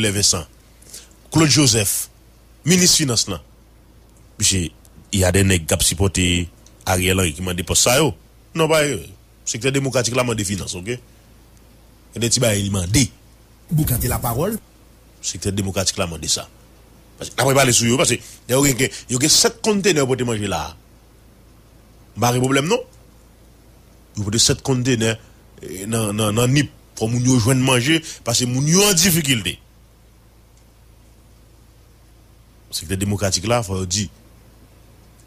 Claire Vincent, Claude Joseph, ministre finance là. Il y a des nègres qui ont supporté Ariel Henry qui m'a dit pour ça. Non, pas le secteur démocratique là, m'a dit finance, ok? Et des petits bails, il m'a dit. Vous cantez la parole? Le secteur démocratique là, m'a dit ça. Parce que là, on va parler sur eux, parce qu'il y a 7 conteneurs pour te manger là. Pas de problème, non? Il y a 7 conteneurs dans NIP pour nous rejoindre manger, parce que nous sommes en difficulté. Le secteur démocratique là, il faut dire.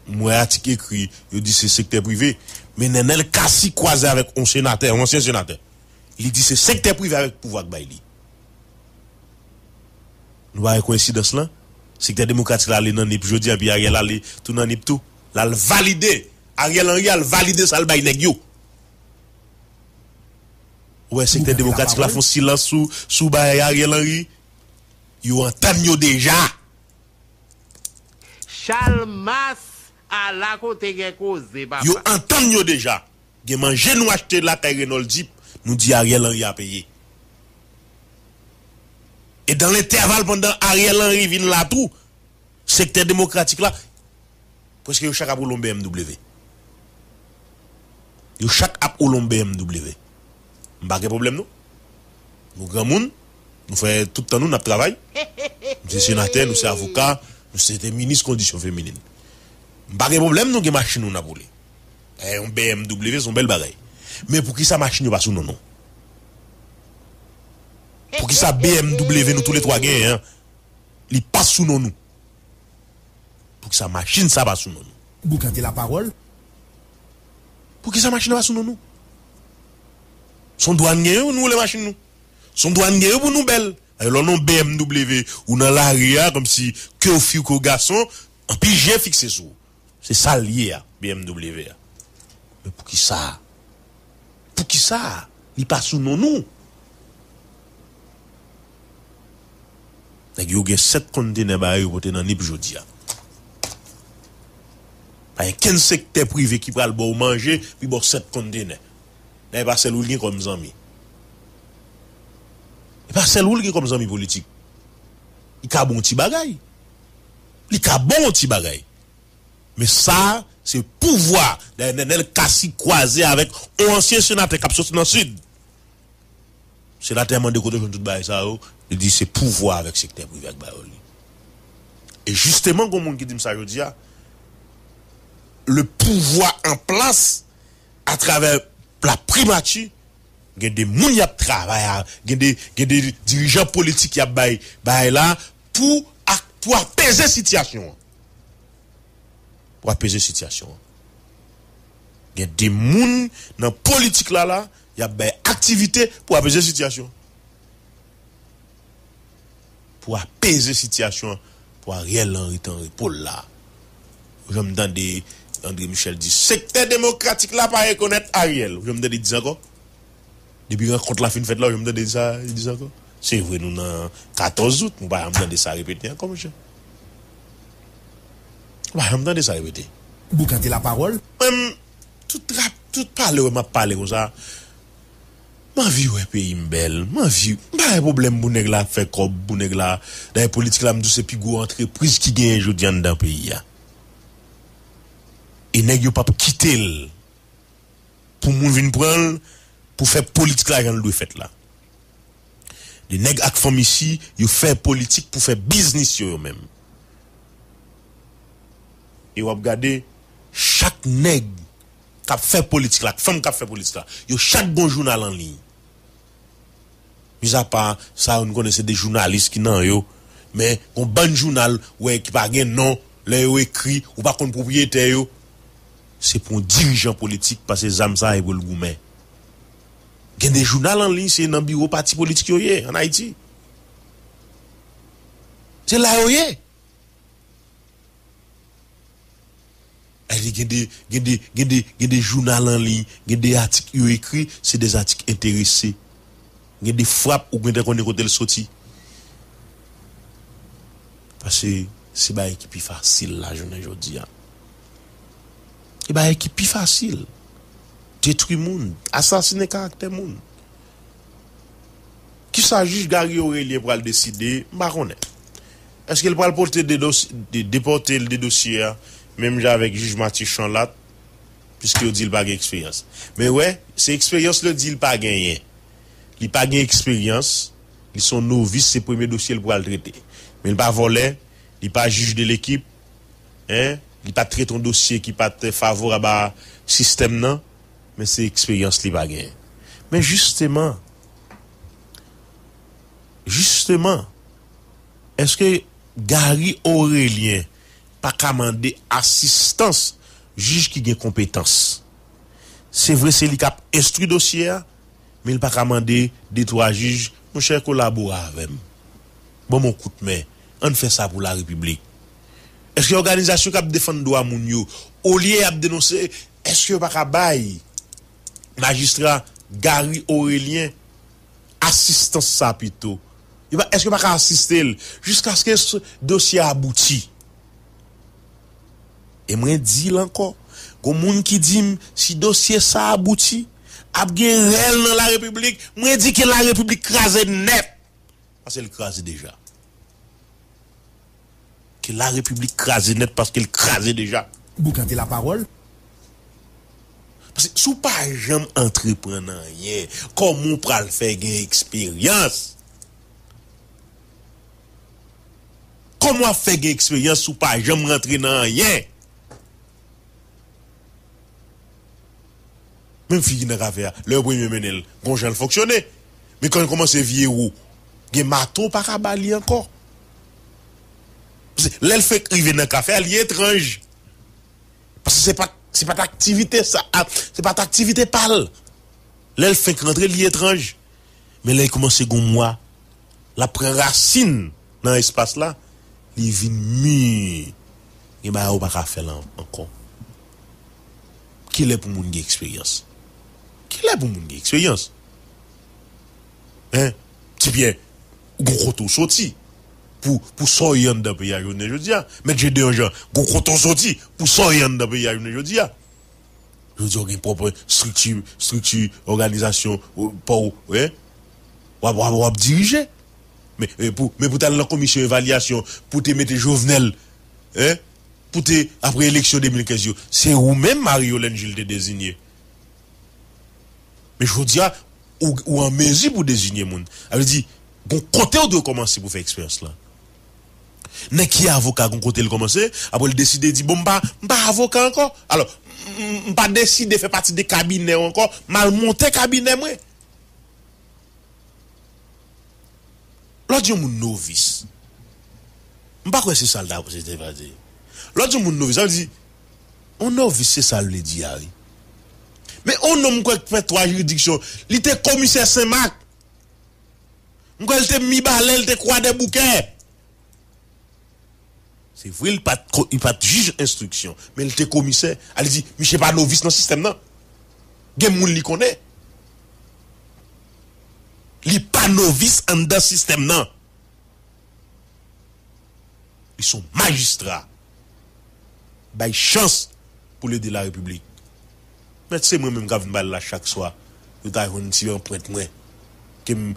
Moi, article écrit, il dit c'est secteur privé. Mais Nenel Kassi croisé avec un sénateur, un ancien sénateur. Il dit c'est secteur privé avec pouvoir de Bailly. Nous avons une coïncidence là. Secteur démocratique là, il est jeudi, puis Ariel allé tout dans NIP tout. Là, il valide. Ariel Henry a validé ça, le Bailly. Ouais, secteur démocratique là, font silence sous Bailly Ariel Henry. Ils ont entendu déjà. Chalmas. À la côté qui cause yo entend déjà qui manger nous acheter la Tylenol Dip nous dit Ariel Henry a payé et dans l'intervalle pendant Ariel Henry vient là tout secteur démocratique là parce que chaque a pour BMW yo chaque a pour BMW pas de problème non nous grand monde nous fait tout le temps nous n'a travail nous sénateur nous c'est avocat nous c'est ministre condition féminine. Pas de problème, nous avons des machines qui ont été. Un BMW, c'est un bel bagage. Mais pour qui ça machine pas sous nous non? Pour qui ça BMW, nous tous les trois gagnons, il passe sous nous. Pour qui ça machine ça passe sous nous. Vous cantez la parole? Pour qui ça machine pas sous nous? Son douanier ou nous les machines nous? Son douanier ou nous belles? Alors non BMW ou dans l'arrière comme si que au fil qu'au garçon, un pigeon fixé sous. C'est ça lié à BMW. Mais pour qui ça? Pour qui ça? Il passe sous nous. Il y a 7 conteneurs qui sont dans NIP aujourd'hui. Il y a 15 secteurs privés qui prennent le bon manger, puis il y a 7 conteneurs. Il n'y a pas celle-là comme zami. Il n'y a pas celle-là comme zami politique. Il y a bon petit bagay. Il y a bon petit bagay. Mais ça, c'est pouvoir d'Nenel Kassi croisé avec un ancien sénateur qui a sorti dans le sud. Le sénateur m'a dit que tout ça, il dit c'est pouvoir avec le secteur privé. Et justement, comme on dit ça, je dis, le pouvoir en place, à travers la primature, il y a des gens qui travaillent, il y a des dirigeants politiques qui travaillent là pour apaiser la situation. Pour apaiser la situation. Il y a des gens dans la politique là, il y a des activités pour apaiser la situation. Pour apaiser la situation, pour Ariel Henry Paul là. Je me donne des. André Michel dit secteur démocratique là, pas reconnaître Ariel. Je me donne des 10 encore. Depuis rencontre la fin de fête là, je me donne des 10 encore. C'est vrai, nous dans 14 août, nous ne pouvons pas me donner ça répéter encore, monsieur. Je me donne ça répéter. Vous cantez la parole? Même, tout parler, je parle comme ça. Ma vie, ouais, pays belle. Ma vie, pas de problème, bounèg la, fait comme bounèg la. Dans les politiques, là, c'est plus gros entreprise qui gagne aujourd'hui dans le pays. Et n'est-ce pas quitter pour moun vin prendre, pour faire politique là, quand le fait là. Les nèg ak fam ici, ils font politique pour faire business eux-mêmes. Et vous regardez, chaque nègre qui a fait politique là, femme qui a fait politique là, il y a chaque bon journal en ligne. Mis à part, ça, on connaissait des journalistes qui n'ont rien, mais un bon journal ouais, qui n'a pas de nom, là, ou écrit, ou pas de propriétaire, c'est pour un dirigeant politique parce que Zamsa est pour le gourmet. Il y a des journaux en ligne, c'est dans le bureau parti politique en Haïti. C'est là où il est. Il y a des journaux en ligne, il y a des articles écrits, c'est des articles intéressés. Il y a des frappes où on est côté le sorti. Parce que c'est pas équipe facile la journée aujourd'hui. C'est pas équipe facile. Détruire le monde, assassiner le caractère monde. Qui s'agit Gary Orélien pour le décider, Maronnet. Est-ce qu'il va déporter le dossier, même avec le juge Mathieu Chanlat, puisque il dit pas d'expérience. Mais ouais, c'est expérience le dit pas gagné. Il pas gagné expérience, ils sont novices, c'est premier dossier pour le traiter. Mais il pas volé, il pas juge de l'équipe, hein, il pas traiter un dossier qui pas favorable à système non, mais c'est expérience li pas gagné. Mais justement, est-ce que Gary Orélien pas commandé assistance juge qui gagne compétence? C'est vrai, c'est lui qui a instruit dossier, mais il pas commandé des trois juges, mon cher collaborer avec. Bon mon coup de main, on fait ça pour la République. Est-ce que l'organisation qui a défendu droit moun yo, au lieu a dénoncer, est-ce que pas bail magistrat Gary Orélien assistance ça plutôt? Est-ce que je vais assister jusqu'à ce que ce dossier aboutit? Et moi, je dis encore, comme les gens qui disent, si le dossier ça aboutit, il y a un réel dans la République, moi, je dis que la République crase net. Parce qu'elle crase déjà. Que la République crase net parce qu'elle crase déjà. Vous cantez la parole? Parce que si vous n'avez pas jamais entrepreneur, comment vous allez faire une expérience? Comment faire une expérience ou pas, je me rentre dans rien. Même si je n'ai pas fait, le premier menel, bon, je ne fonctionnais. Mais quand je commence à vieillir, je m'attends pas à balayer encore. L'elfe qui vient dans le café, elle est étrange. Parce que c'est pas d'activité, ça. C'est pas d'activité pâle. L'elfe qui rentre, elle est étrange. Mais là, il commence à moi. La prend racine dans l'espace là. Les vignes, il n'y a pas faire encore. Qui est pour mon expérience? Hein? C'est bien, gros coton sorti pour soyen d'un pays à journée aujourd'hui. Mais j'ai dit aux gens, gros coton sorti pour soyen d'un pays à journée aujourd'hui. Je dis, on a une propre structure, organisation, pour, ouais, on diriger. Mais pour ta la commission évaluation, pour te mettre Jovenel, hein, pour te, après l'élection 2015, c'est où même Mario Lenjil te désigné. Mais je vous dis, ou en mesure pour désigner moun. Elle dit, bon côté on doit commencer pour faire expérience là. N'est qui avocat, bon côté le commencer, après le décider, dit, bon, m'ba avocat encore. Alors, m'ba décider faire partie des cabinets encore, mal monter cabinet moi. L'autre jour, mon novice. Je ne sais pas quoi c'est ça, c'était pas dit. L'autre jour, mon novice, elle dit, on novice, c'est ça, le dit. Mais on homme qui fait trois juridictions, il était commissaire Saint-Marc. Il était mi-balai, il était croix des bouquets. C'est vrai, il n'est pas juge instruction, mais il était commissaire. Elle dit, je ne suis pas novice dans le système, non. Il y a des gens qui connaissent. Li pas novice en dans système non. Ils sont magistrats. Bay chance pour l'aider la République. Mais c'est moi même qui vais là chaque soir. Je t'ai un petit point moi qui me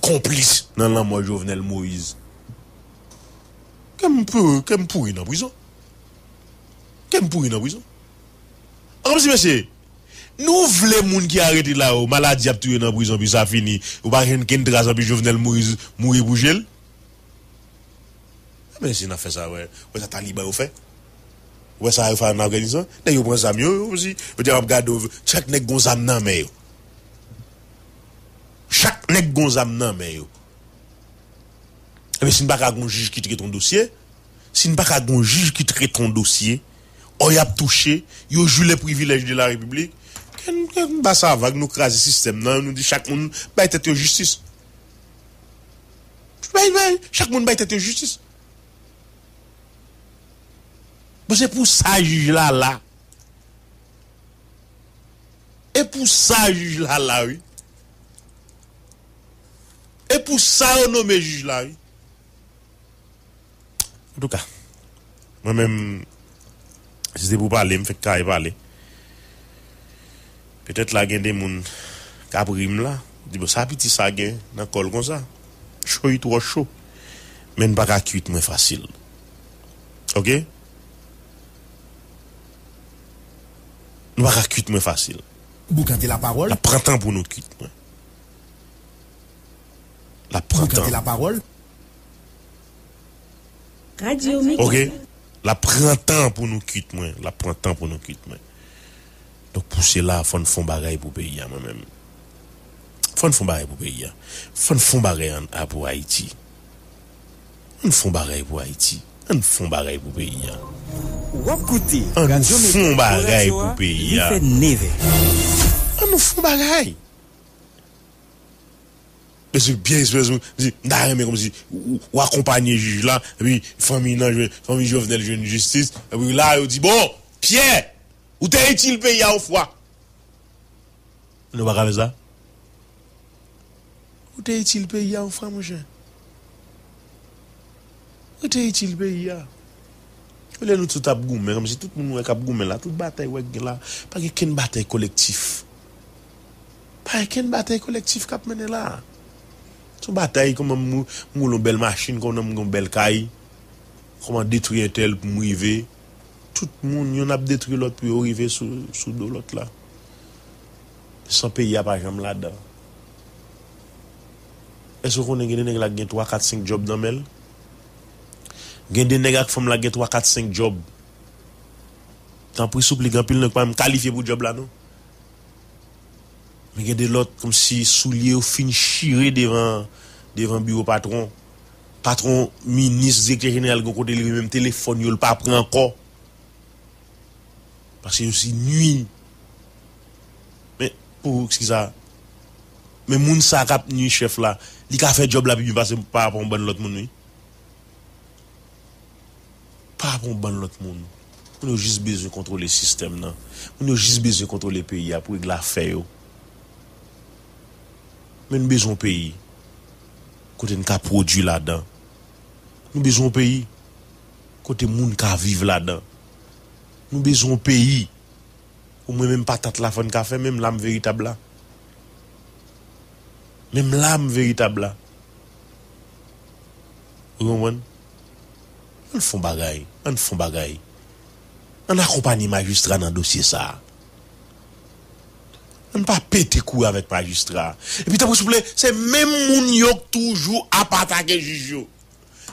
complice dans la mort Jovenel Moïse. Comme pourri dans prison. En plus monsieur, nous voulons moun qui arrêté là haut maladie a tué dans prison puis ça fini ou pas rien qu'une trace puis Jovenel Moïse mourir pour gel. Mais si n'a fait ça ouais ça taliban au fait. Ouais ça a fait en organisant, d'ailleurs prend ça mieux aussi. On dit regarde chaque nèg gon zam nan mais yo. Mais si n'pas gon juge qui traite ton dossier, on y a touché, yo joue les privilèges de la République. Bah ça va nous craser système non nous dit chaque monde ba tête justice bon, c'est pour ça juge là et pour ça juge là oui et pour ça on nomme juge là oui. En tout cas moi même c'était pour parler me fait carré parler. Peut-être la gen de moun kap rim la, Dit bon ça petit ça gain dans col comme ça. Chaud trop chaud. Mais ne pas qu'à cuite moins facile. OK? Ne pas qu'à cuite moins facile. Boucanter la parole. La prend temps pour nous cuite. La prend temps. La parole. Radio OK. La prend temps pour nous cuite moins. La prend temps pour nous cuite moins. Donc pour cela, il faut nous faire bagaille pour payer à moi-même. Faut nous faire bagaille pour payer. Faut nous faire bagaille pour Haïti. Nous font bagaille pour Haïti. Nous font bagaille pour payer. Nous font bagaille pour payer. Nous font bagaille. Parce que bien espéré, mais comme si ou accompagner juge là, et puis famille Jovenel jeune justice, et puis là il dit bon, Pierre ou t'es utile pays à fois. Nous va faire ça. Ou t'es utile pays à fois mon cher. Ou t'es utile pays à. Ou les nous tout tap goumen comme si tout le monde est cap goumen là, toute bataille ouais là, pas qu'une bataille collective. Pas qu'une bataille collective cap mener là. Son bataille comme moulon belle machine comme on belle caille. Comment détruire tel pour arriver. Tout le monde, on a détruit l'autre pour arriver sous de l'autre là. Sans pays, à pas jamais là-dedans. Est-ce qu'on a des nègres qui ont 3, 4, 5 jobs dans le monde? Des nègres qui ont 3, 4, 5 jobs. Tant pis, souple, les pile ne pas me qualifier pour le job là, non? Mais il y a des l'autre comme si souliers au fin chiré devant bureau patron. Patron, ministre, directeur général, qui ont même téléphone, il ne pas prendre encore. Parce que aussi nuit. Mais pour ce qui ça. Mais moun sa kap nuit chef là, il ka fait job là puis passer par rapport bon l'autre monde. Par rapport bon l'autre monde. On a juste besoin de contrôler le système là. On a juste besoin de contrôler le pays pour régler l'affaire yo. Mais nous besoin pays. Côté nous ka produit là-dedans. Nous besoin pays. Côté moun ka vivre là-dedans. Nous besoin pays ou même patate la fon café même l'âme véritable là on font bagaille on accompagne magistrat dans dossier ça on pas péter cou avec magistrat et puis s'il vous plaît c'est même moun yo toujours à attaquer juge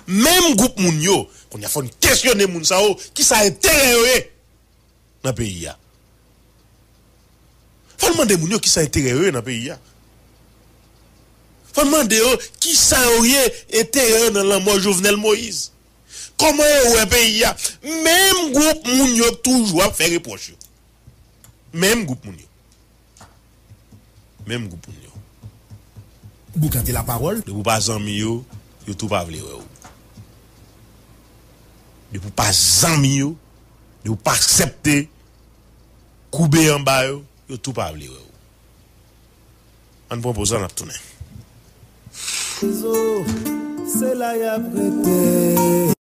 même groupe moun yo qu'on a font questionner moun ça qui ça intérêt dans le pays. Il faut demander aux gens qui sont intéressés dans le pays. Il faut demander aux gens qui sont intéressés dans la mort Jovenel Moïse. Comment est le pays? Même groupe moun yo toujours fait reproche. Même groupe moun yo. Vous cantez la parole? De vous pas amis, vous ne pouvez pas vouloir. De vous pas amis, vous ne pouvez pas accepter. Couper en bas, vous ne pouvez pas vouloir. On ne propose pas de tourner. C'est là qu'il y a prêté.